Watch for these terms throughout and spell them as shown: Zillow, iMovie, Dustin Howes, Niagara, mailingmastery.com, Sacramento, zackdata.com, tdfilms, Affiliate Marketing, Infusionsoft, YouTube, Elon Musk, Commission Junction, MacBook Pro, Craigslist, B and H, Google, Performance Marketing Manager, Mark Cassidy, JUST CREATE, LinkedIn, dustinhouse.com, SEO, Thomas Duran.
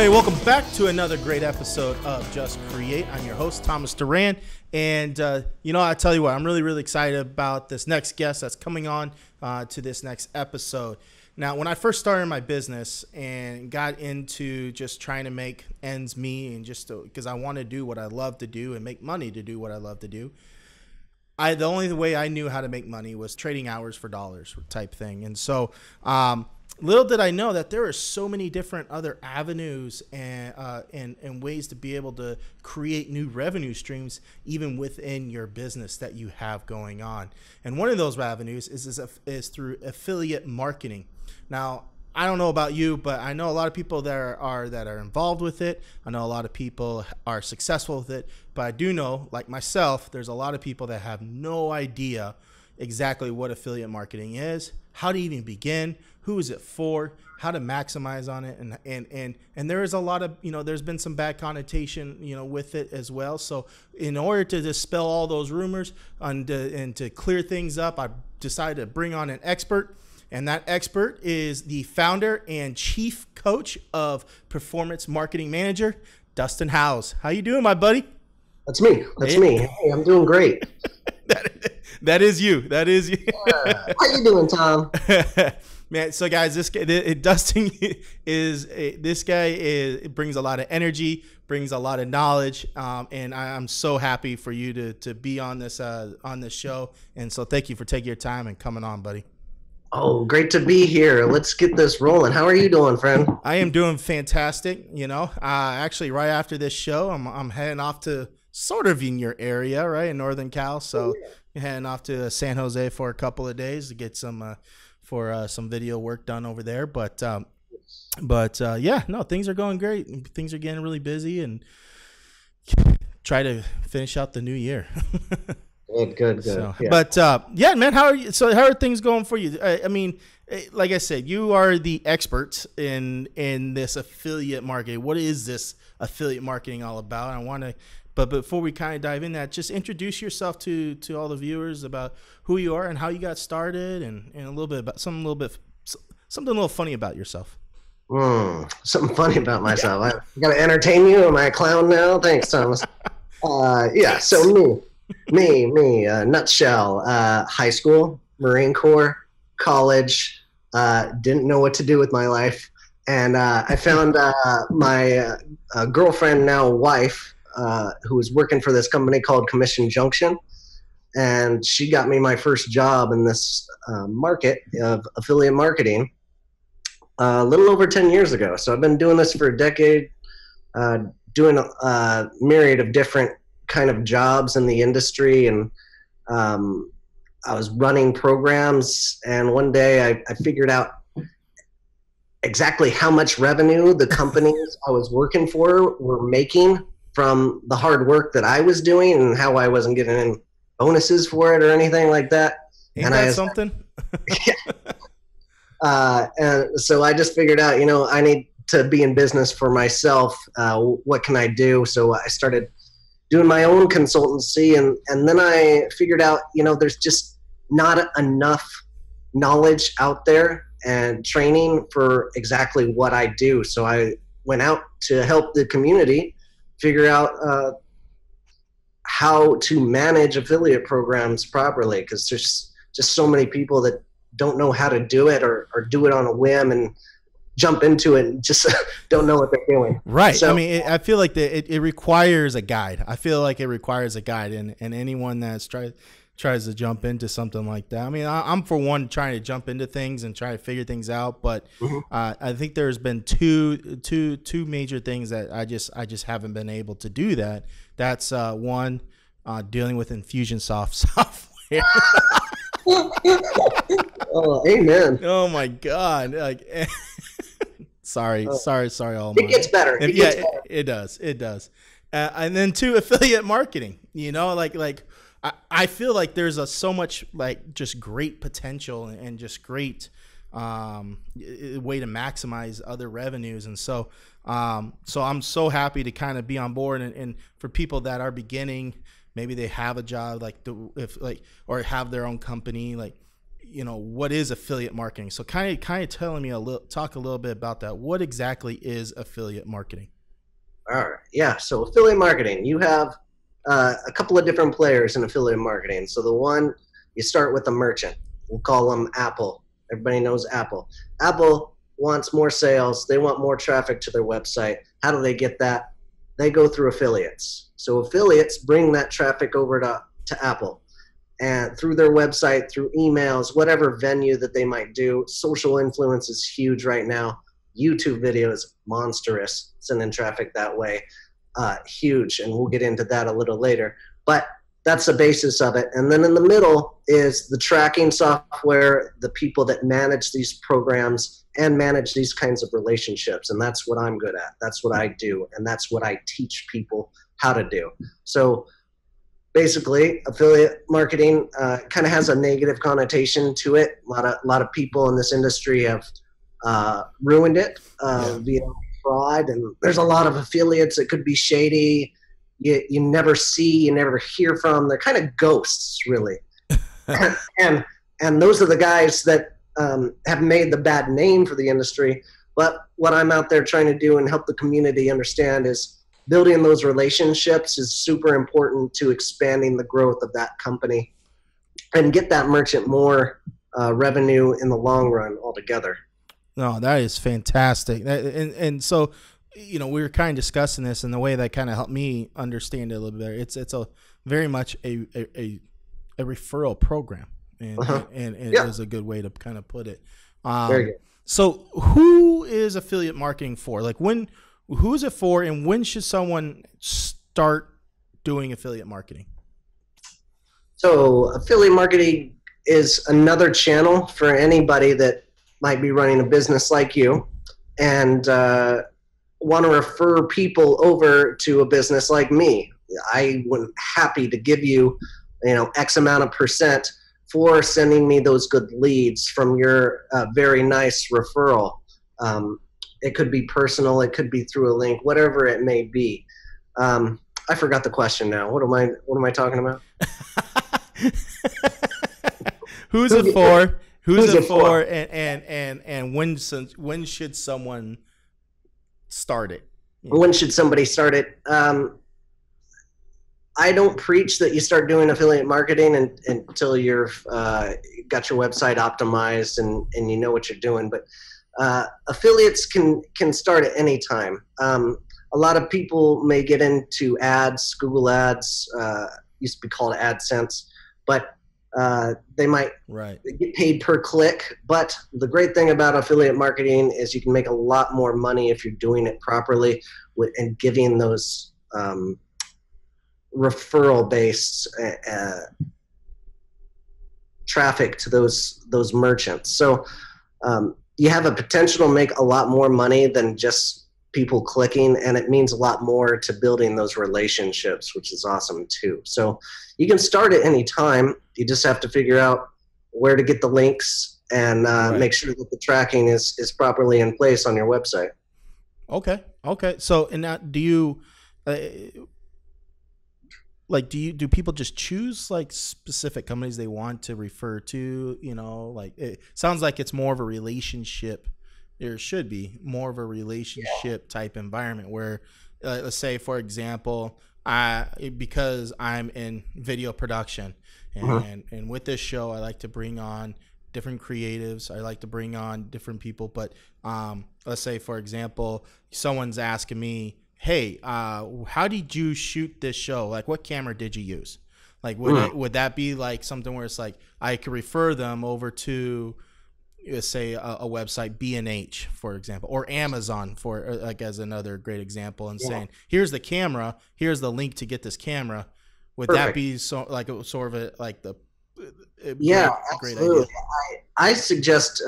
everybody, welcome back to another great episode of Just Create. I'm your host, Thomas Duran, and I tell you what, I'm really excited about this next guest that's coming on to this next episode. Now, when I first started my business and got into just trying to make ends meet and just because I want to do what I love to do and make money to do what I love to do, the only way I knew how to make money was trading hours for dollars type thing. And so little did I know that there are so many different other avenues and ways to be able to create new revenue streams even within your business that you have going on. And one of those avenues is through affiliate marketing. Now, I don't know about you, but I know a lot of people that are involved with it. I know a lot of people are successful with it, but I do know, like myself, there's a lot of people that have no idea exactly what affiliate marketing is, how to even begin, who is it for, how to maximize on it, and there is a lot of, there's been some bad connotation, with it as well. So in order to dispel all those rumors and to clear things up, I decided to bring on an expert, and that expert is the founder and chief coach of Performance Marketing Manager, Dustin Howes. How you doing, my buddy? That's me. That's me. Hey, I'm doing great. That is you. That is you. Yeah. How you doing, Tom? Man, so guys, this guy, Dustin is it brings a lot of energy, brings a lot of knowledge, and I'm so happy for you to be on this show. And so, thank you for taking your time and coming on, buddy. Oh, great to be here. Let's get this rolling. How are you doing, friend? I am doing fantastic. Actually, right after this show, I'm heading off to sort of in your area, right in Northern Cal. So. Yeah. Heading off to San Jose for a couple of days to get some video work done over there, but yeah, no, things are going great. Things are getting really busy, and try to finish out the new year. good. So, yeah. But yeah, man, how are you? So how are things going for you? I mean, like I said, you are the expert in this affiliate marketing. What is this affiliate marketing all about? But before we kind of dive in that, just introduce yourself to all the viewers about who you are and how you got started, and a little bit about something a little funny about yourself. Something funny about myself. Yeah. I got to entertain you. Am I a clown now? Thanks, Thomas. Yeah. So me. Nutshell. High school, Marine Corps, college. Didn't know what to do with my life, and I found my girlfriend, now wife, who was working for this company called Commission Junction, and she got me my first job in this market of affiliate marketing a little over 10 years ago. So I've been doing this for a decade, doing a myriad of different kind of jobs in the industry, and I was running programs, and one day I figured out exactly how much revenue the companies I was working for were making from the hard work that I was doing, and how I wasn't getting any bonuses for it or anything like that. Yeah. And so I just figured out, I need to be in business for myself. What can I do? So I started doing my own consultancy, and then I figured out, there's just not enough knowledge out there and training for exactly what I do. So I went out to help the community figure out how to manage affiliate programs properly, because there's just so many people that don't know how to do it, or do it on a whim and jump into it and just don't know what they're doing. Right. So, I mean, I feel like it requires a guide. I feel like it requires a guide, and anyone that's tries to jump into something like that. I mean, I'm for one trying to jump into things and try to figure things out, but I think there's been two major things that I just haven't been able to do. That's one, dealing with Infusionsoft software. Oh, amen. Oh my God! Like, sorry, all. It gets better. It gets better. It does. It does. And then two, affiliate marketing. I feel like there's so much just great potential and just great way to maximize other revenues. And so I'm so happy to kind of be on board, and for people that are beginning, maybe they have a job or have their own company, you know, what is affiliate marketing? So kind of telling me talk a little bit about that. What exactly is affiliate marketing? All right. Yeah. So affiliate marketing, you have a couple of different players in affiliate marketing. So the one, you start with a merchant. We'll call them Apple. Everybody knows Apple. Apple wants more sales. They want more traffic to their website. How do they get that? They go through affiliates. So affiliates bring that traffic over to Apple, and through their website, through emails, whatever venue that they might do. Social influence is huge right now. YouTube videos, monstrous, sending traffic that way, huge. And we'll get into that a little later. But that's the basis of it. And then in the middle is the tracking software, the people that manage these programs and manage these kinds of relationships. And that's what I'm good at. That's what I do. And that's what I teach people how to do. So basically, affiliate marketing kind of has a negative connotation to it. A lot of people in this industry have ruined it via fraud. And there's a lot of affiliates that could be shady. You never see, you never hear from. They're kind of ghosts, really. and those are the guys that have made the bad name for the industry. But what I'm out there trying to do and help the community understand is building those relationships is super important to expanding the growth of that company and get that merchant more revenue in the long run altogether. No, that is fantastic. And so, you know, we were kind of discussing this, and the way that kind of helped me understand it a little bit, it's a very much a referral program, and it was a good way to kind of put it. Very good. So who is affiliate marketing for? Like, when, who's it for, and when should someone start doing affiliate marketing? So affiliate marketing is another channel for anybody that might be running a business like you, and want to refer people over to a business like me. I would happy to give you, you know, X amount of % for sending me those good leads from your very nice referral. It could be personal. It could be through a link, whatever it may be. I forgot the question now. What am I talking about? Who's it for? Who's it for? And when should someone start it? When should somebody start it? I don't preach that you start doing affiliate marketing until you've got your website optimized and you know what you're doing. But affiliates can start at any time. A lot of people may get into ads, Google ads, used to be called AdSense, but they might get paid per click. But the great thing about affiliate marketing is you can make a lot more money if you're doing it properly and giving those referral-based traffic to those merchants. So you have a potential to make a lot more money than just people clicking, and it means a lot more to building those relationships, which is awesome too. So you can start at any time. You just have to figure out where to get the links and make sure that the tracking is properly in place on your website. Okay. Okay. So, and now, do you do people just choose like specific companies they want to refer to? You know, like, it sounds like it's more of a relationship. There should be more of a relationship type environment where, let's say, for example, because I'm in video production and with this show, I like to bring on different creatives. I like to bring on different people. But let's say, for example, someone's asking me, hey, how did you shoot this show? Like, what camera did you use? Like, would that be like something where it's like I could refer them over to, say, a website, B and H, for example, or Amazon, for like, as another great example, and saying, here's the camera, here's the link to get this camera. Would that be so, like, sort of a, like the great idea? I suggest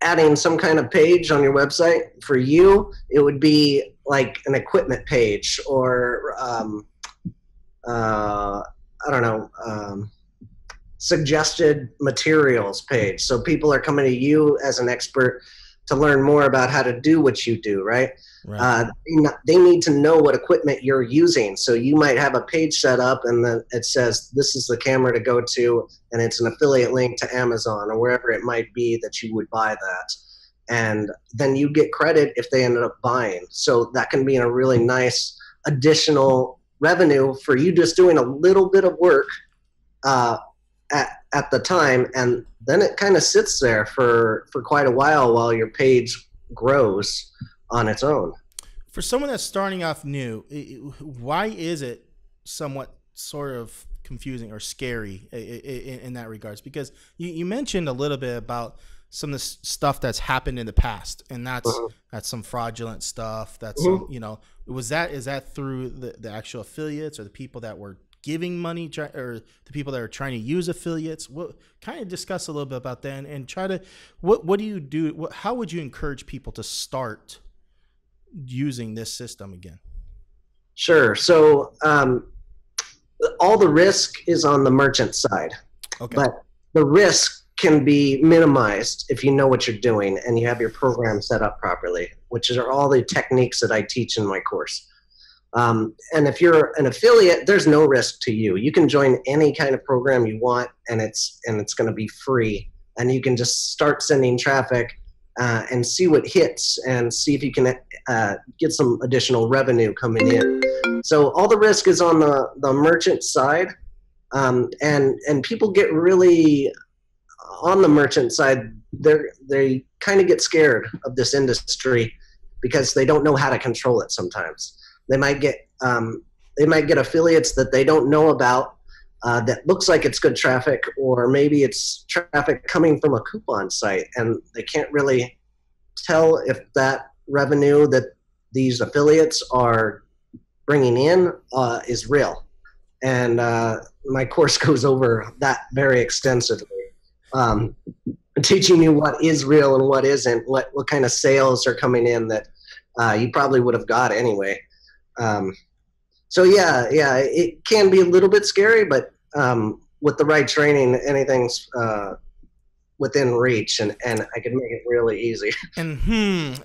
adding some kind of page on your website. For you, it would be like an equipment page, or I don't know, suggested materials page. So people are coming to you as an expert to learn more about how to do what you do, right? Right. They need to know what equipment you're using. So you might have a page set up and then it says, this is the camera to go to, and it's an affiliate link to Amazon or wherever it might be that you would buy that. And then you get credit if they ended up buying. So that can be a really nice additional revenue for you just doing a little bit of work at the time. And then it kind of sits there for quite a while your page grows on its own. For someone that's starting off new, why is it somewhat sort of confusing or scary in that regards? Because you mentioned a little bit about some of the stuff that's happened in the past, and that's some fraudulent stuff. That's some, you know, is that through the actual affiliates or the people that were giving money, or the people that are trying to use affiliates? What kind of discuss a little bit about that, and try to what do you do? How would you encourage people to start using this system again? Sure. So all the risk is on the merchant side, okay, but the risk can be minimized if you know what you're doing and you have your program set up properly, which are all the techniques that I teach in my course. And if you're an affiliate, there's no risk to you. You can join any kind of program you want, and it's going to be free, and you can just start sending traffic and see what hits and see if you can get some additional revenue coming in. So all the risk is on the merchant side, and people get really on the merchant side. They kind of get scared of this industry because they don't know how to control it sometimes. They might get affiliates that they don't know about that looks like it's good traffic, or maybe it's traffic coming from a coupon site, and they can't really tell if that revenue that these affiliates are bringing in is real. And my course goes over that very extensively, teaching you what is real and what isn't, what kind of sales are coming in that you probably would have got anyway. So yeah, it can be a little bit scary, but with the right training, anything's within reach, and I can make it really easy. And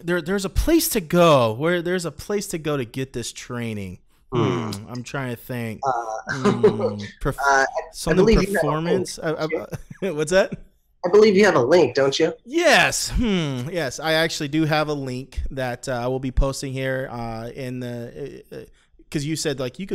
there's a place to go. Where there's a place to go to get this training. I'm trying to think. Something performance. What's that? I believe you have a link, don't you? Yes. Yes, I actually do have a link that I will be posting here in the because you said like you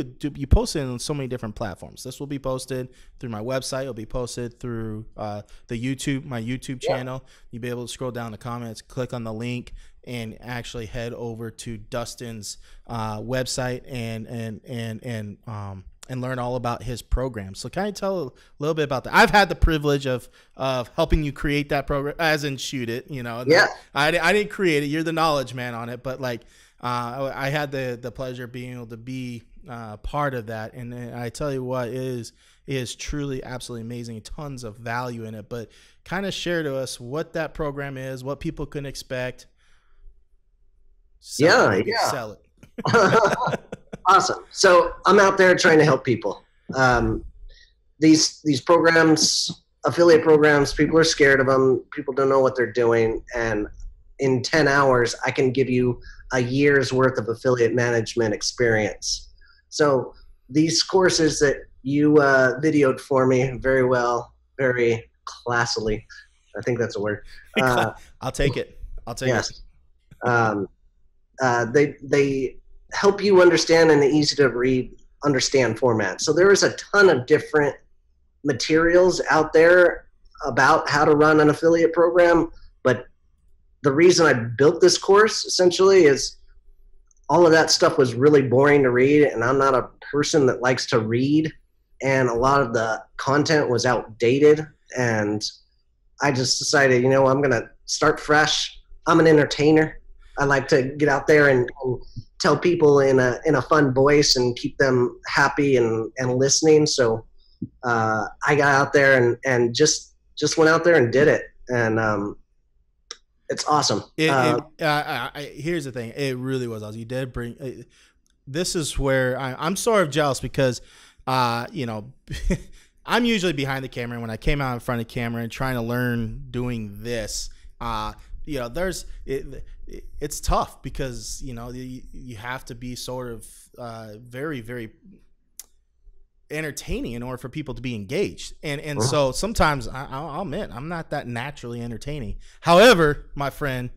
post it on so many different platforms. This will be posted through my website. It'll be posted through my YouTube channel. Yeah. You'll be able to scroll down the comments, click on the link, and actually head over to Dustin's website and learn all about his program. So can I tell a little bit about that? I've had the privilege of helping you create that program, as in shoot it, you know. Yeah. I didn't create it. You're the knowledge man on it. But like I had the pleasure of being able to be part of that. And I tell you what, it is truly absolutely amazing. Tons of value in it. But kind of share to us what that program is, what people can expect. Sell it. Awesome. So I'm out there trying to help people. These programs, affiliate programs, people are scared of them. People don't know what they're doing. And in 10 hours, I can give you a year's worth of affiliate management experience. So these courses that you videoed for me very well, very classily. I think that's a word. I'll take it. I'll take it. They help you understand in the easy to read, understand format. So there is a ton of different materials out there about how to run an affiliate program. But the reason I built this course essentially is all of that stuff was really boring to read, and I'm not a person that likes to read. And a lot of the content was outdated, and I just decided, you know, I'm going to start fresh. I'm an entertainer. I like to get out there and tell people in a fun voice and keep them happy and listening. So I got out there and just went out there and did it, and it's awesome. Here's the thing, it really was awesome. You did bring this is where I'm sort of jealous because you know, I'm usually behind the camera. When I came out in front of the camera and trying to learn doing this, you know, there's it's tough because, you know, you have to be sort of very, very entertaining in order for people to be engaged. And so sometimes I'll admit I'm not that naturally entertaining. However, my friend,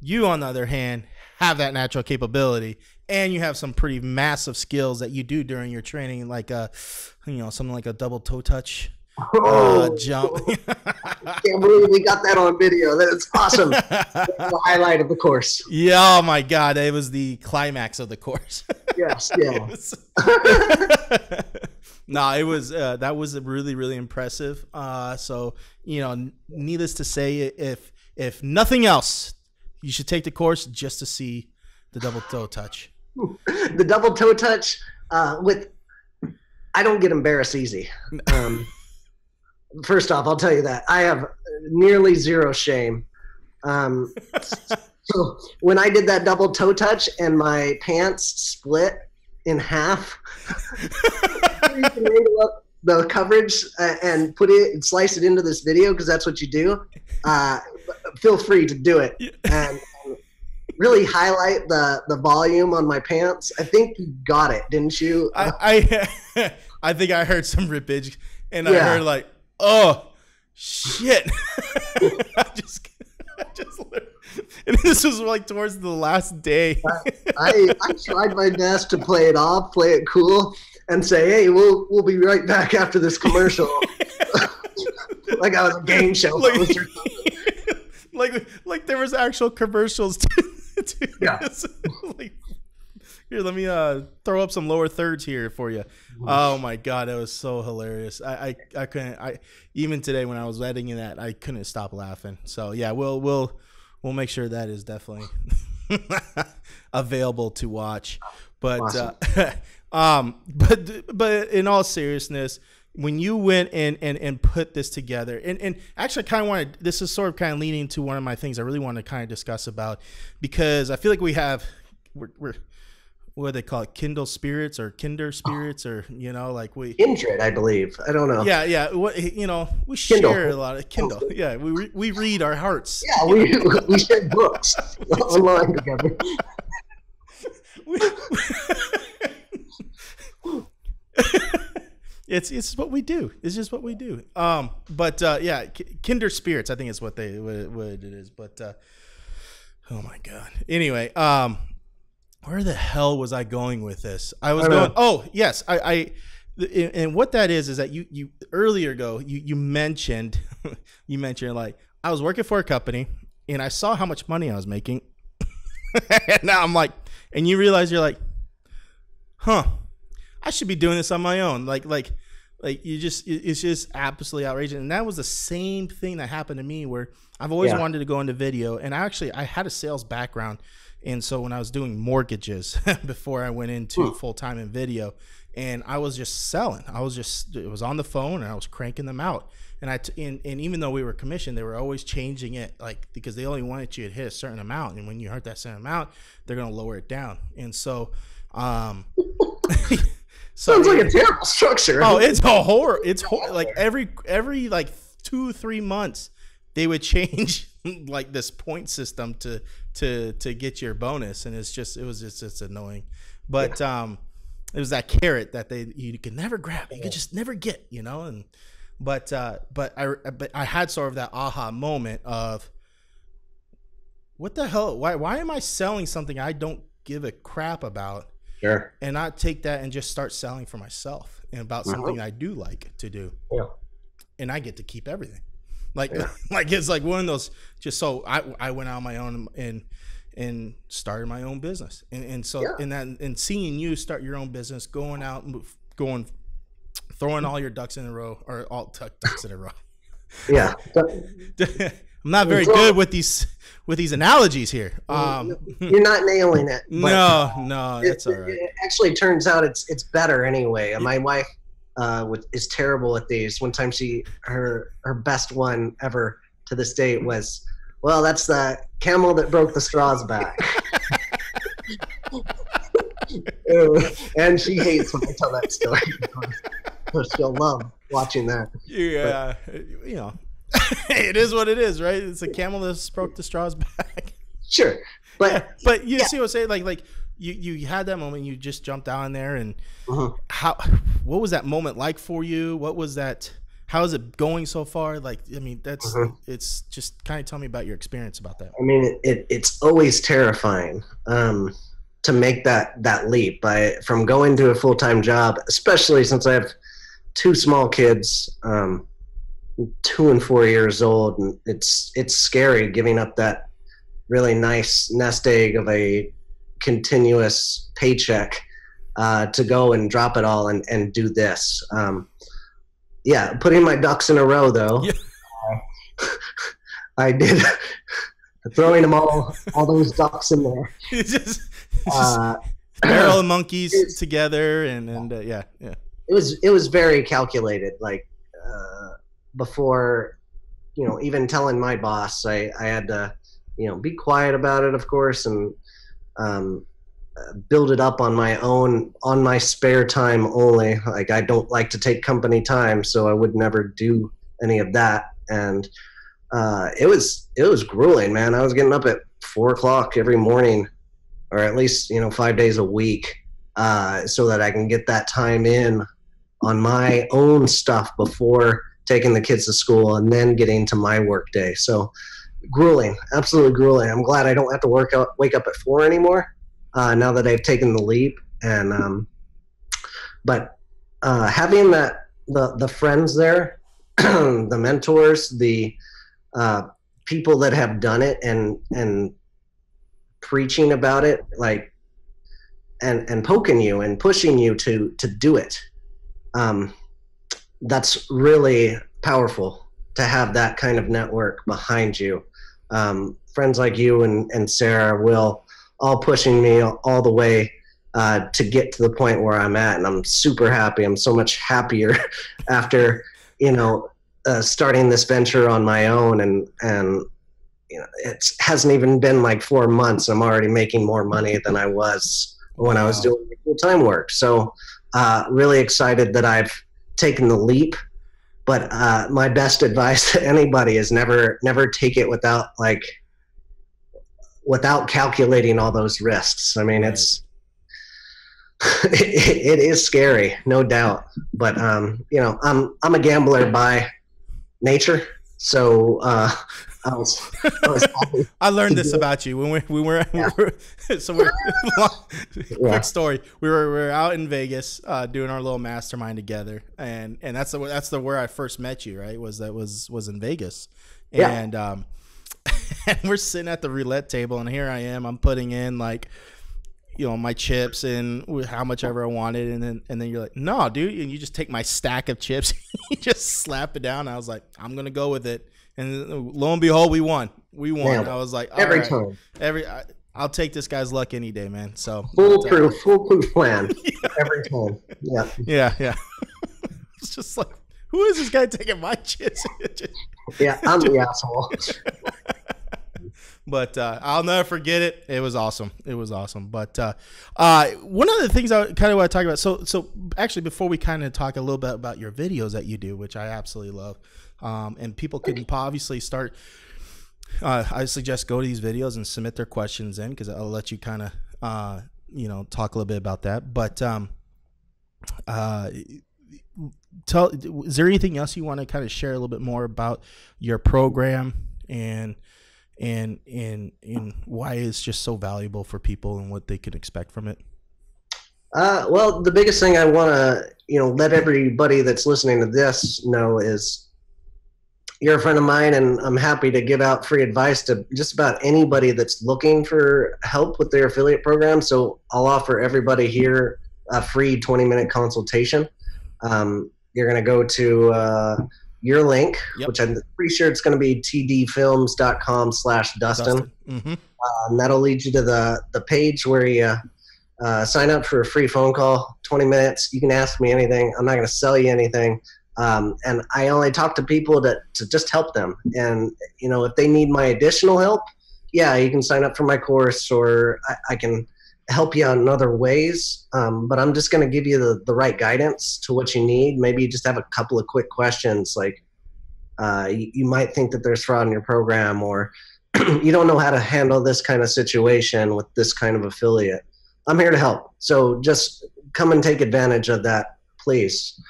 you on the other hand have that natural capability, and you have some pretty massive skills that you do during your training, like you know, something like a double toe touch. Jump. I can't believe we got that on video. That's awesome. That's the highlight of the course. Yeah, oh my God, it was the climax of the course. Yes, yeah. It was, no, it was that was really, really impressive. So, you know, needless to say, if nothing else, you should take the course just to see the double toe touch. The double toe touch with I don't get embarrassed easy. First off, I'll tell you that I have nearly zero shame. So when I did that double toe touch and my pants split in half, you can angle up the coverage and put it and slice it into this video because that's what you do. Feel free to do it and really highlight the volume on my pants. I think you got it, didn't you? I think I heard some rippage, and yeah. I heard like, oh shit. I just and this was like towards the last day. I tried my best to play it off, play it cool, and say, hey, we'll be right back after this commercial. Like I was a game show host or something. Like there was actual commercials to yeah. This. Like, here, let me throw up some lower thirds here for you. Oh my God, that was so hilarious. I couldn't. Even today when I was editing that, I couldn't stop laughing. So yeah, we'll make sure that is definitely available to watch. But awesome. But in all seriousness, when you went and put this together, and actually I kind of wanted, this is sort of kind of leading to one of my things I really want to kind of discuss about, because I feel like we have, we're what do they call it? Kindle spirits or kinder spirits, or, you know, like we kindred, I believe. I don't know. Yeah. Yeah. What, you know, we Kindle. Share a lot of Kindle. Yeah. We read our hearts. Yeah. We share books online together. It's what we do. It's just what we do. But yeah, kinder spirits, I think is what it is. But oh my God. Anyway, where the hell was I going with this? I was going. Oh yes, and what that is that you earlier go you mentioned like I was working for a company and I saw how much money I was making, and now I'm like, and you realize you're like, huh. I should be doing this on my own. Like you just, it's just absolutely outrageous. And that was the same thing that happened to me, where I've always yeah. wanted to go into video. And I had a sales background. And so when I was doing mortgages before I went into full time in video, and I was just selling, it was on the phone and I was cranking them out. And and even though we were commissioned, they were always changing it, like, because they only wanted you to hit a certain amount. And when you hit that certain amount, they're going to lower it down. And so, so, sounds like a terrible structure. Oh, it's a horror. It's horror. Like every like 2-3 months, they would change like this point system to get your bonus, and it's just annoying. But yeah. It was that carrot that you could never grab. You could just never get, you know. And but I had sort of that aha moment of, what the hell? Why am I selling something I don't give a crap about? Sure. And I take that and just start selling for myself and about something I do like to do. Yeah. And I get to keep everything. Like, yeah. Like it's like one of those, just so I went out on my own and started my own business. And so, yeah. and seeing you start your own business, going out and throwing all your ducks in a row, or all ducks in a row. Yeah. I'm not very good with these analogies here. You're not nailing it. No, that's all right. It actually turns out it's better anyway. And my wife is terrible at these. One time her best one ever to this date was, well, that's the camel that broke the straw's back. And she hates when I tell that story. She'll love watching that. Yeah, but, you know. It is what it is, right? It's a camel that broke the straws back. Sure. But you see what I'm saying? Like you had that moment, you just jumped down there, and what was that moment like for you? What was that? How is it going so far? Like, I mean, that's, it's just kind of tell me about your experience about that. I mean, it's always terrifying, to make that leap from going to a full-time job, especially since I have two small kids, 2 and 4 years old. And it's scary giving up that really nice nest egg of a continuous paycheck, to go and drop it all and do this. Yeah, putting my ducks in a row, though. Yeah. I did. Throwing them all those ducks in there. It's just barrel of monkeys together, and yeah. It was very calculated. Like before, you know, even telling my boss, I had to, you know, be quiet about it, of course, and build it up on my own, on my spare time only. Like, I don't like to take company time, so I would never do any of that. And it was grueling, man. I was getting up at 4 o'clock every morning, or at least, you know, 5 days a week, so that I can get that time in on my own stuff before taking the kids to school and then getting to my work day. So grueling, absolutely grueling. I'm glad I don't have to wake up at 4 anymore. Now that I've taken the leap, and but having that the friends there, the mentors, the people that have done it and preaching about it, like and poking you and pushing you to do it, that's really powerful to have that kind of network behind you. Friends like you and Sarah, Will, all pushing me all the way to get to the point where I'm at, and I'm super happy. I'm so much happier after, you know, starting this venture on my own, and you know, it hasn't even been like 4 months. I'm already making more money than I was when I was doing full-time work. So really excited that I've taken the leap. But my best advice to anybody is never take it without calculating all those risks. I mean, right. It is scary, no doubt. But, you know, I'm a gambler by nature. So, I was I learned this about you when quick story. We were out in Vegas, doing our little mastermind together. And that's where I first met you, right? Was in Vegas. Yeah. And we're sitting at the roulette table, and here I am. I'm putting in, like, you know, my chips and how much ever I wanted, and then you're like, "No, dude," and you just take my stack of chips, you just slap it down. I was like, "I'm gonna go with it," and lo and behold, we won. Yeah. I was like, I'll take this guy's luck any day, man. So foolproof plan. Yeah. Every time. Yeah. Yeah. Yeah. It's just like, who is this guy taking my chips? Yeah, I'm the asshole. But I'll never forget it. It was awesome. It was awesome. But one of the things I kind of want to talk about. So actually, before we kind of talk a little bit about your videos that you do, which I absolutely love, and people can obviously start. I suggest go to these videos and submit their questions in, because I'll let you kind of you know, talk a little bit about that. But is there anything else you want to kind of share a little bit more about your program and why it's just so valuable for people and what they can expect from it? Well, the biggest thing I want to, you know, let everybody that's listening to this know is you're a friend of mine, and I'm happy to give out free advice to just about anybody that's looking for help with their affiliate program. So I'll offer everybody here a free 20-minute consultation. You're going to go to your link, yep, which I'm pretty sure it's going to be tdfilms.com/Dustin. That'll lead you to the page where you sign up for a free phone call, 20 minutes. You can ask me anything. I'm not going to sell you anything. And I only talk to people to just help them. And, you know, if they need my additional help, yeah, you can sign up for my course, or I can help you out in other ways, but I'm just going to give you the right guidance to what you need. Maybe you just have a couple of quick questions, like, You might think that there's fraud in your program, or you don't know how to handle this kind of situation with this kind of affiliate. I'm here to help. So just come and take advantage of that, please.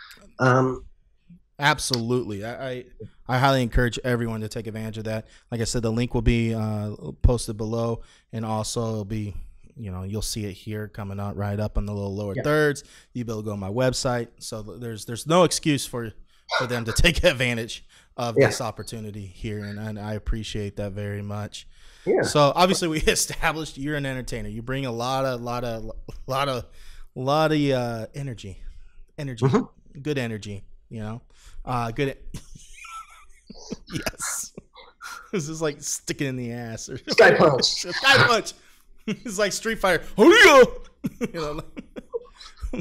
Absolutely. I highly encourage everyone to take advantage of that. Like I said, the link will be posted below, and also it'll be, you know, you'll see it here coming out right up on the little lower thirds. You'll be able to go on my website. So there's no excuse for them to take advantage of this opportunity here. And I appreciate that very much. Yeah. So obviously we established you're an entertainer. You bring a lot of energy, good energy, you know, good. Yes. This is like sticking in the ass. Or sky punch. Sky punch. It's like Street Fighter. You know,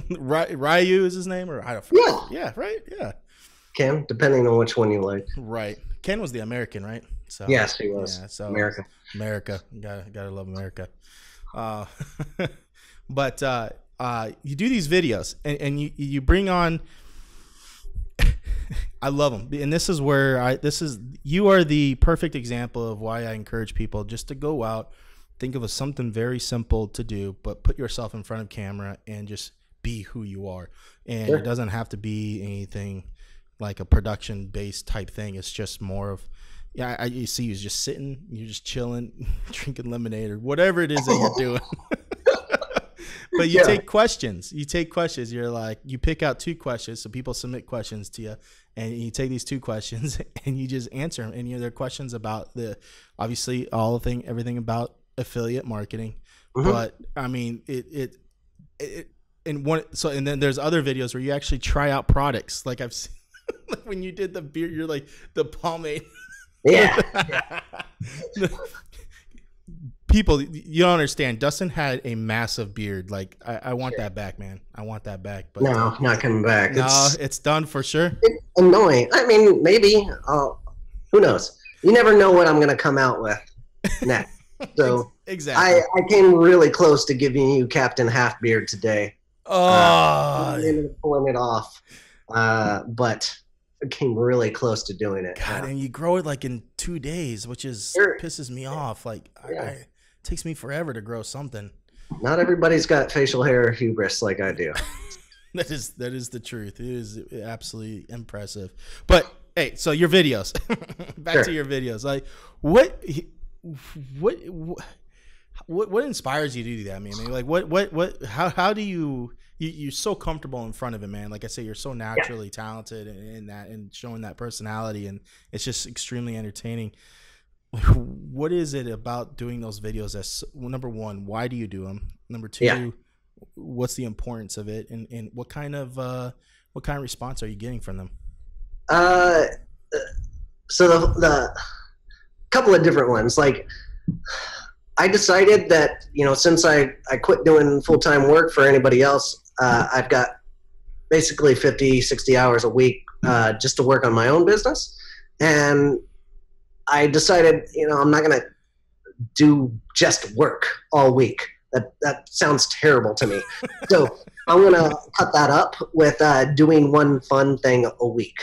like, Ryu is his name, or I don't know. Yeah. Yeah, right? Yeah. Ken, depending on which one you like. Right. Ken was the American, right? So yes, he was. Yeah, so America. America. Gotta love America. But you do these videos, and you bring on I love them. And this is where you are the perfect example of why I encourage people just to go out. Think of something very simple to do, but put yourself in front of camera and just be who you are. And it doesn't have to be anything like a production based type thing. It's just more of, you see, you're just sitting, you're just chilling, drinking lemonade or whatever it is that you're doing. But you take questions. You take questions. You're like, you pick out two questions. So people submit questions to you, and you take these two questions and you just answer them. And they're questions about obviously everything about affiliate marketing, but I mean it and and then there's other videos where you actually try out products, like I've seen like when you did the beer, you're like the pomade. Yeah. People, you don't understand. Dustin had a massive beard. Like I want that back, man. I want that back. But no, not coming back. No, it's done for sure. It's annoying. I mean, maybe who knows? You never know what I'm gonna come out with next. So exactly, I came really close to giving you Captain Halfbeard today. Oh, I ended up pulling it off, but I came really close to doing it. God, and you grow it like in 2 days, which pisses me off. Like, it takes me forever to grow something. Not everybody's got facial hair hubris like I do. that is the truth. It is absolutely impressive. But hey, so your videos, back to your videos. Like what inspires you to do that, man? Like how do you're so comfortable in front of it, man? Like I say, you're so naturally talented in that and showing that personality, and it's just extremely entertaining. What is it about doing those videos that's, well, number one, why do you do them? Number two, what's the importance of it, and what kind of response are you getting from them? So the couple of different ones. Like I decided that, you know, since I quit doing full-time work for anybody else, I've got basically 50-60 hours a week just to work on my own business. And I decided, you know, I'm not going to do just work all week. That sounds terrible to me. So I'm going to cut that up with doing one fun thing a week.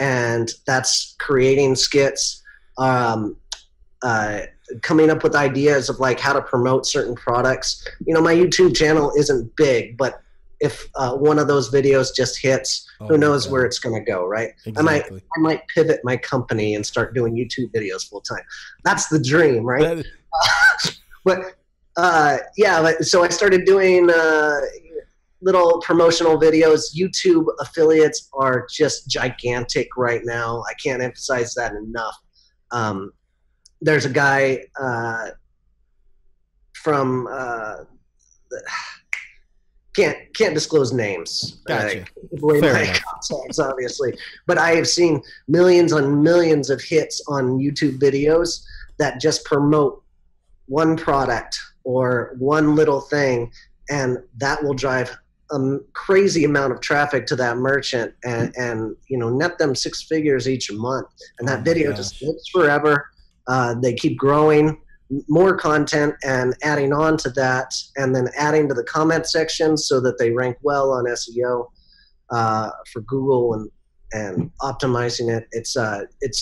And that's creating skits, coming up with ideas of like how to promote certain products. You know, my YouTube channel isn't big, but if one of those videos just hits, who knows where it's going to go, right? Exactly. I might pivot my company and start doing YouTube videos full time. That's the dream, right? So I started doing little promotional videos. YouTube affiliates are just gigantic right now. I can't emphasize that enough. There's a guy from can't disclose names. Gotcha. Contacts, obviously, but I have seen millions on millions of hits on YouTube videos that just promote one product or one little thing, and that will drive a crazy amount of traffic to that merchant, and you know, net them 6 figures each month, and that video just lives forever. They keep growing more content and adding on to that, and then adding to the comment section so that they rank well on SEO for Google and optimizing it. It's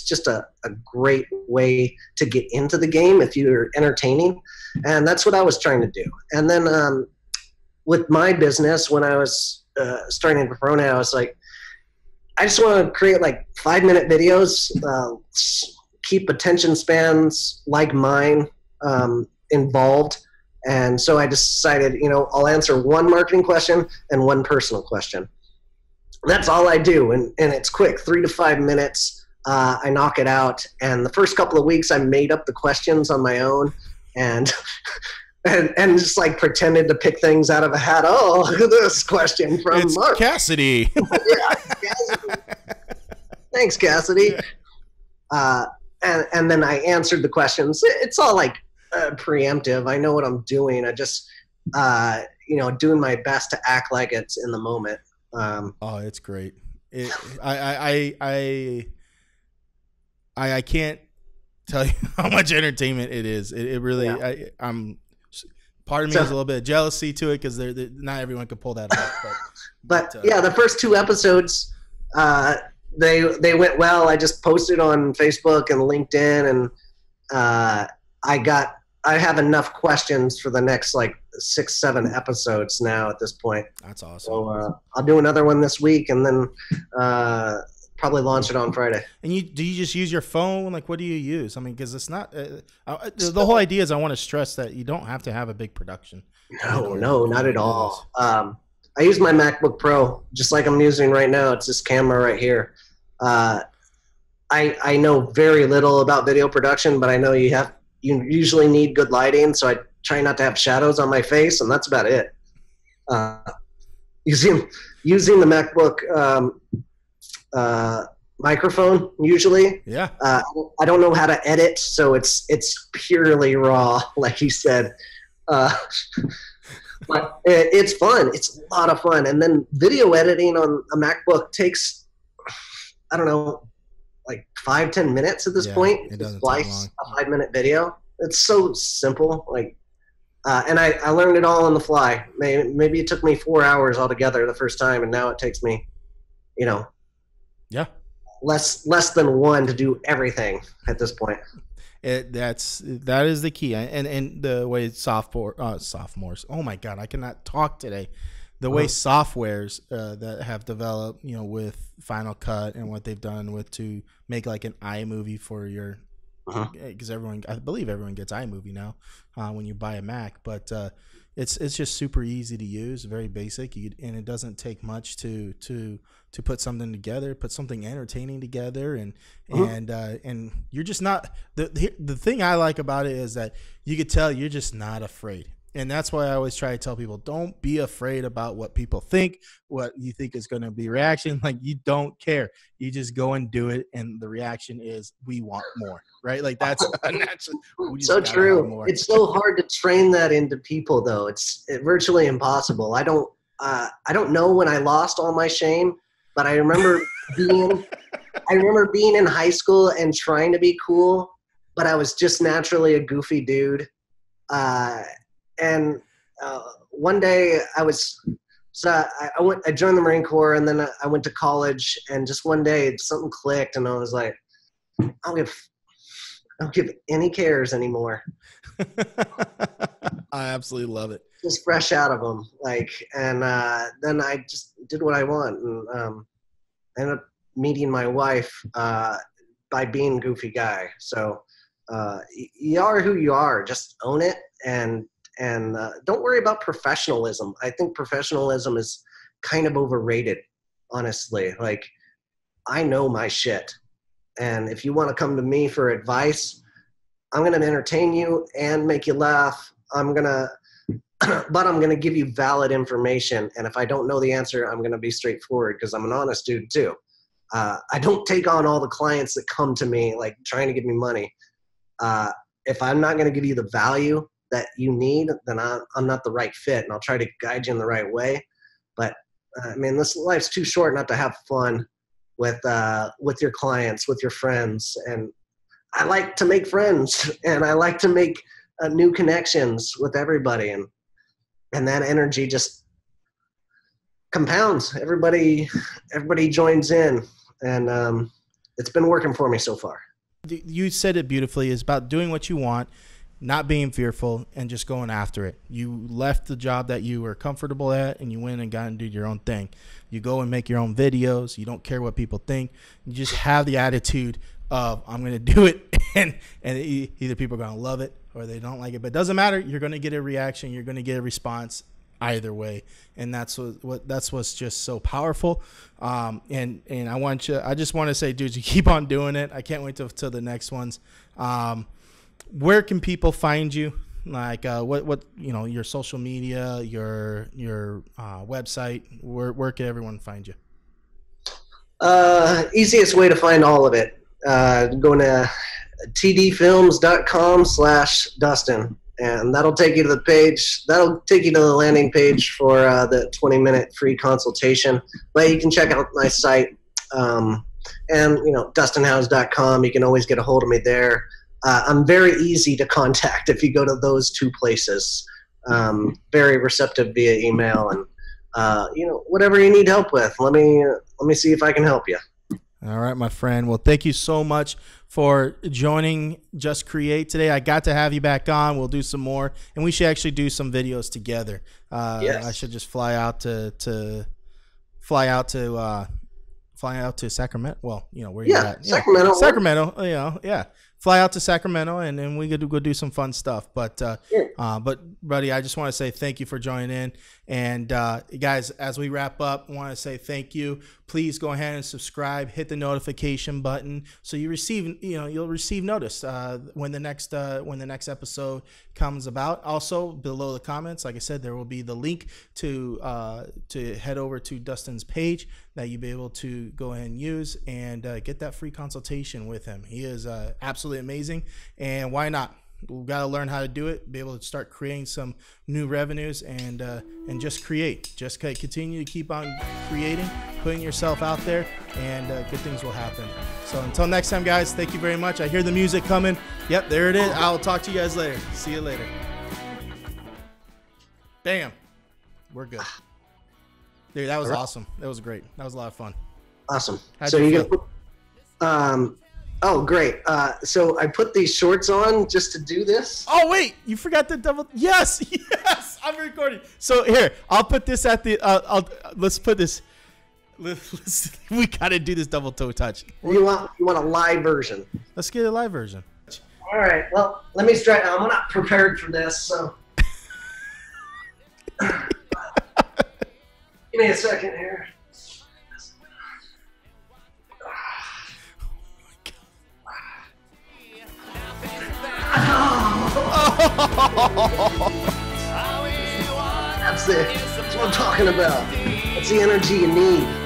just a great way to get into the game if you're entertaining. And that's what I was trying to do. And then with my business, when I was starting Performance, I was like, I just want to create like 5-minute videos, keep attention spans like mine involved. And so I decided, you know, I'll answer one marketing question and one personal question. That's all I do, and it's quick, 3 to 5 minutes. I knock it out, and the first couple of weeks I made up the questions on my own, and just like pretended to pick things out of a hat. Oh, look at this question from Mark Cassidy. Yeah, Cassidy. Thanks, Cassidy. Yeah. And then I answered the questions. It's all like preemptive. I know what I'm doing. I just you know, doing my best to act like it's in the moment. Oh, it's great. I can't tell you how much entertainment it is. It really, yeah. I'm part of me is a little bit of jealousy to it, because they're not everyone could pull that off. But yeah, the first 2 episodes, they went well. I just posted on Facebook and LinkedIn, and I have enough questions for the next like 6-7 episodes now at this point. That's awesome. So I'll do another one this week, and then probably launch it on Friday. And do you just use your phone? Like, what do you use? I mean, because it's not the whole idea is I want to stress that you don't have to have a big production. No, not at all. I use my MacBook Pro just like I'm using right now. It's this camera right here. I know very little about video production, but I know you usually need good lighting, so I try not to have shadows on my face, and that's about it. Using the MacBook microphone usually. Yeah. I don't know how to edit, so it's purely raw, like you said. But it's fun. It's a lot of fun. And then video editing on a MacBook takes, I don't know, like 5-10 minutes at this point. It doesn't splice a 5-minute video. It's so simple. Like, and I learned it all on the fly. Maybe it took me 4 hours altogether the first time, and now it takes me, you know, less than one to do everything at this point. That is the key. And the way sophomores, oh my God, I cannot talk today. The way softwares that have developed, you know, with Final Cut and what they've done with to make like an iMovie for your, because I believe everyone gets iMovie now when you buy a Mac, but it's just super easy to use, very basic, and it doesn't take much to put something together, put something entertaining together, and you're just not the thing I like about it is that you could tell you're just not afraid. And that's why I always try to tell people, don't be afraid about what people think, what you think is going to be reaction. Like, you don't care. You just go and do it. And the reaction is, we want more, right? Like, that's so true. It's so hard to train that into people, though. It's virtually impossible. I don't know when I lost all my shame, but I remember being in high school and trying to be cool, but I was just naturally a goofy dude. And one day I joined the Marine Corps, and then I went to college, and just one day something clicked, and I was like, I don't give any cares anymore. I absolutely love it. Just fresh out of them. Like, and then I just did what I want, and I ended up meeting my wife by being a goofy guy. So you are who you are, just own it. And don't worry about professionalism. I think professionalism is kind of overrated, honestly. Like, I know my shit. And if you want to come to me for advice, I'm going to entertain you and make you laugh. I'm going to give you valid information. And if I don't know the answer, I'm going to be straightforward, because I'm an honest dude too. I don't take on all the clients that come to me, like trying to give me money. If I'm not going to give you the value that you need, then I'm not the right fit, and I'll try to guide you in the right way. But I mean, this life's too short not to have fun with your clients, with your friends. And I like to make friends, and I like to make new connections with everybody. And that energy just compounds. Everybody joins in. and it's been working for me so far. You said it beautifully. It's about doing what you want, not being fearful, and just going after it. You left the job that you were comfortable at, and you went and got and did your own thing. You go and make your own videos. You don't care what people think. You just have the attitude of, I'm going to do it, and either people are going to love it or they don't like it. But it doesn't matter. You're going to get a reaction. You're going to get a response either way, and that's what's just so powerful. And I just want to say, dude, you keep on doing it. I can't wait till the next ones. Where can people find you? Like, what you know, your social media, your website, where can everyone find you? Easiest way to find all of it, going to tdfilms.com/Dustin, and that'll take you to the page. That'll take you to the landing page for the 20-minute free consultation. But you can check out my site, and you know, dustinhouse.com. You can always get a hold of me there. I'm very easy to contact if you go to those two places. Very receptive via email, and you know, whatever you need help with, let me see if I can help you. All right, my friend. Well, thank you so much for joining Just Create today. I got to have you back on. We'll do some more, and we should actually do some videos together. Yes. I should just fly out to Sacramento. Well, you know where you're at. Sacramento. Yeah. Sacramento. You know, yeah. Fly out to Sacramento, and then we could go do some fun stuff. But, but buddy, I just want to say thank you for joining in. And guys, as we wrap up, I want to say thank you. Please go ahead and subscribe. Hit the notification button so you receive, you know, you'll receive notice when the next episode comes about. Also, below the comments, like I said, there will be the link to head over to Dustin's page that you'll be able to go ahead and use and get that free consultation with him. He is absolutely amazing, and why not? We've got to learn how to do it, be able to start creating some new revenues, and just create. Just continue to keep on creating, putting yourself out there, and good things will happen. So until next time, guys, thank you very much. I hear the music coming. Yep, there it is. I'll talk to you guys later. See you later. Bam, we're good, dude. That was awesome. That was great. That was a lot of fun. Awesome. How'd so you go Oh, great. So I put these shorts on just to do this. Oh, wait, you forgot the double. Yes. Yes. I'm recording. So here, I'll put this at the, let's put this. We got to do this double toe touch. You want a live version? Let's get a live version. All right. Well, let me try. I'm not prepared for this. So give me a second here. That's it. That's what I'm talking about. That's the energy you need.